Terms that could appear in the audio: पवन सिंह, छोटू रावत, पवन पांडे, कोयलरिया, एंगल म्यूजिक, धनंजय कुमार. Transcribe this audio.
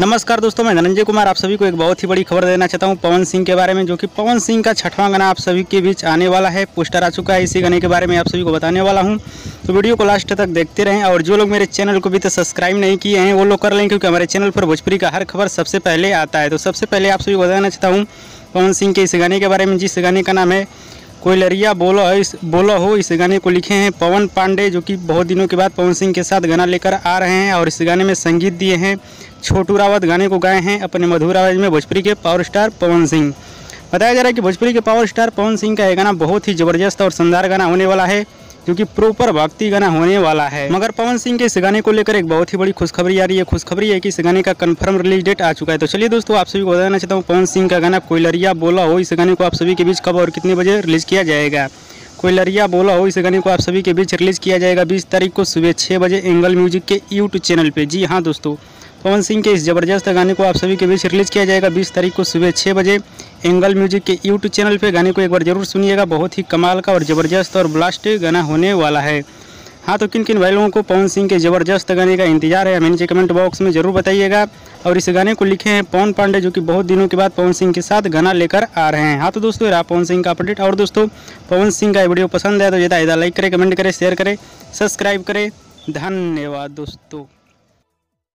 नमस्कार दोस्तों, मैं धनंजय कुमार आप सभी को एक बहुत ही बड़ी खबर देना चाहता हूं पवन सिंह के बारे में, जो कि पवन सिंह का छठवां गाना आप सभी के बीच आने वाला है। पोस्टर आ चुका है, इसी गाने के बारे में आप सभी को बताने वाला हूं, तो वीडियो को लास्ट तक देखते रहें। और जो लोग मेरे चैनल को भी तो सब्सक्राइब नहीं किए हैं वो लोग कर लें, क्योंकि हमारे चैनल पर भोजपुरी का हर खबर सबसे पहले आता है। तो सबसे पहले आप सभी को बताना चाहता हूँ पवन सिंह के इस गाने के बारे में, जिस गाने का नाम है कोयलरिया बोलो हो। इस गाने को लिखे हैं पवन पांडे, जो कि बहुत दिनों के बाद पवन सिंह के साथ गाना लेकर आ रहे हैं। और इस गाने में संगीत दिए हैं छोटू रावत, गाने को गाए हैं अपने मधुर आवाज़ में भोजपुरी के पावर स्टार पवन सिंह। बताया जा रहा है कि भोजपुरी के पावर स्टार पवन सिंह का यह गाना बहुत ही ज़बरदस्त और शानदार गाना होने वाला है, क्योंकि प्रॉपर भक्ति गाना होने वाला है। मगर पवन सिंह के इस गाने को लेकर एक बहुत ही बड़ी खुशखबरी आ रही है। खुशखबरी है कि इस गाने का कंफर्म रिलीज डेट आ चुका है। तो चलिए दोस्तों, आप सभी को बताना चाहता हूँ पवन सिंह का गाना कोयलरिया बोला हो, इस गाने को आप सभी के बीच कब और कितने बजे रिलीज़ किया जाएगा। कोयलरिया बोला हो इस गाने को आप सभी के बीच रिलीज़ किया जाएगा 20 तारीख को सुबह 6 बजे एंगल म्यूजिक के यूट्यूब चैनल पर। जी हाँ दोस्तों, पवन सिंह के इस ज़बरदस्त गाने को आप सभी के बीच रिलीज़ किया जाएगा 20 तारीख को सुबह 6 बजे एंगल म्यूजिक के यूट्यूब चैनल पे। गाने को एक बार ज़रूर सुनिएगा, बहुत ही कमाल का और ज़बरदस्त और ब्लास्ट गाना होने वाला है। हाँ, तो किन किन भाई लोगों को पवन सिंह के ज़बरदस्त गाने का इंतजार है, हमें नीचे कमेंट बॉक्स में ज़रूर बताइएगा। और इस गाने को लिखे हैं पवन पांडे, जो कि बहुत दिनों के बाद पवन सिंह के साथ गाना लेकर आ रहे हैं। हाँ तो दोस्तों, रहा पवन सिंह का अपडेट। और दोस्तों, पवन सिंह का वीडियो पसंद आया तो ज़्यादा लाइक करें, कमेंट करें, शेयर करें, सब्सक्राइब करें। धन्यवाद दोस्तों।